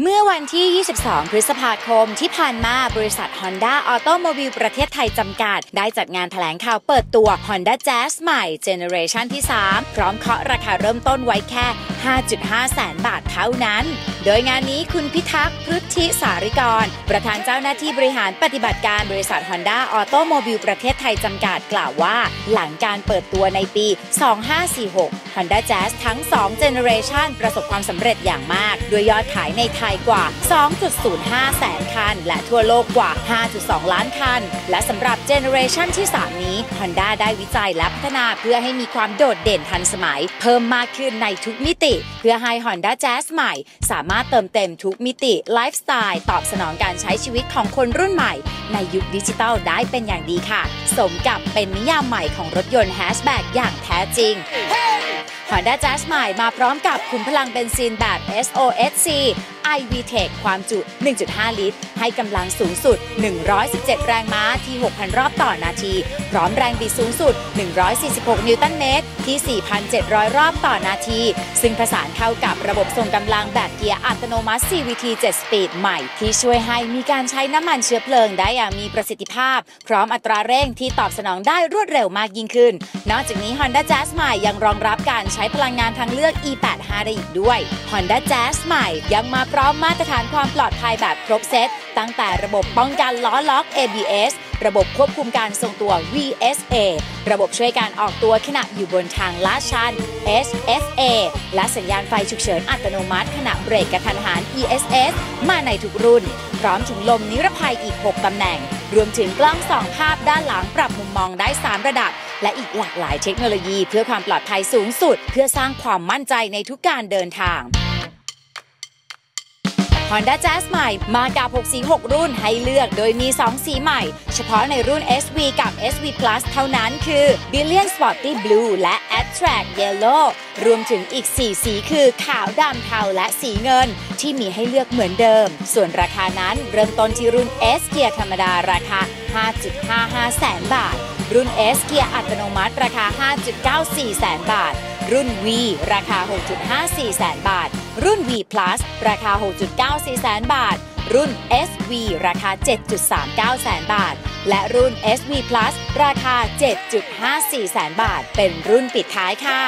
เมื่อวันที่ 22 พฤษภาคมที่ผ่านมาบริษัท Honda Automobile ประเทศไทยจำกัดได้จัดงานแถลงข่าวเปิดตัว Honda Jazz ใหม่เจเนอเรชันที่ 3 พร้อมเคาะราคาเริ่มต้นไว้แค่ 5.5 แสนบาทเท่านั้นโดยงานนี้คุณพิทักษ์ พฤทธิสาริกรประธานเจ้าหน้าที่บริหารปฏิบัติการบริษัท Honda Automobile ประเทศไทยจำกัดกล่าวว่าหลังการเปิดตัวในปี 2546 Honda Jazz ทั้ง 2 เจเนอเรชันประสบความสำเร็จอย่างมากโดยยอดขายในไทยกว่า 2.05 แสนคันและทั่วโลกกว่า 5.2 ล้านคันและสำหรับเจเนอเรชันที่ 3 นี้ Honda ได้วิจัยและพัฒนาเพื่อให้มีความโดดเด่นทันสมัยเพิ่มมากขึ้นในทุกมิติเพื่อให้ Honda Jazz ใหม่สามารถเติมเต็มทุกมิติไลฟ์สไตล์ตอบสนองการใช้ชีวิตของคนรุ่นใหม่ในยุคดิจิทัลได้เป็นอย่างดีค่ะสมกับเป็นนิยามใหม่ของรถยนต์แฮชแบ็กอย่างแท้จริงHonda Jazz ใหม่มาพร้อมกับขุมพลังเบนซินแบบ S.O.S.C. iVTEC ความจุ 1.5 ลิตรให้กำลังสูงสุด117 แรงม้าที่ 6,000 รอบต่อนาทีพร้อมแรงบิดสูงสุด146 นิวตันเมตรที่ 4,700 รอบต่อนาทีซึ่งผสานเข้ากับระบบทรงกำลังแบบเกียร์อัตโนมัติ CVT 7 สปีดใหม่ที่ช่วยให้มีการใช้น้ำมันเชื้อเพลิงได้อย่างมีประสิทธิภาพพร้อมอัตราเร่งที่ตอบสนองได้รวดเร็วมากยิ่งขึ้นนอกจากนี้ Honda Jazz ใหม่ยังรองรับการใช้พลังงานทางเลือก E85 ได้อีกด้วย Honda Jazz ใหม่ยังมาพร้อมมาตรฐานความปลอดภัยแบบครบเซตตั้งแต่ระบบป้องกันล้อล็อก ABS ระบบควบคุมการทรงตัว VSA ระบบช่วยการออกตัวขณะอยู่บนทางลาดชัน SSA และสัญญาณไฟฉุกเฉินอัตโนมัติขณะเบรกกระทันหัน ESS มาในทุกรุ่นพร้อมถุงลมนิรภัยอีก 6 ตำแหน่งรวมถึงกล้องส่องภาพด้านหลังปรับมุมมองได้ 3 ระดับและอีกหลากหลายเทคโนโลยีเพื่อความปลอดภัยสูงสุดเพื่อสร้างความมั่นใจในทุกการเดินทางHonda Jazz ใหม่มากับ6สี6รุ่นให้เลือกโดยมี2สีใหม่เฉพาะในรุ่น SV กับ SV Plus เท่านั้นคือ Brilliant Sporty Blue และ Attract Yellow รวมถึงอีก4สีคือขาวดำเทาและสีเงินที่มีให้เลือกเหมือนเดิมส่วนราคานั้นเริ่มต้นที่รุ่น S เกียร์ธรรมดาราคา 5.55 แสนบาทรุ่น S เกียร์อัตโนมัติราคา 5.94 แสนบาทรุ่น V ราคา 6.54 แสนบาทรุ่น V+ ราคา 6.94 แสนบาทรุ่น SV ราคา 7.39 แสนบาทและรุ่น SV+ ราคา 7.54 แสนบาทเป็นรุ่นปิดท้ายค่ะ